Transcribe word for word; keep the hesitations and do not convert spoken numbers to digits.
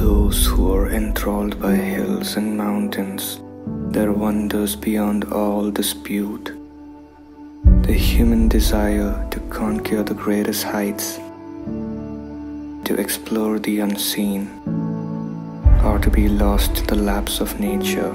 those who are enthralled by hills and mountains, their wonders beyond all dispute. The human desire to conquer the greatest heights, to explore the unseen, or to be lost in the laps of nature.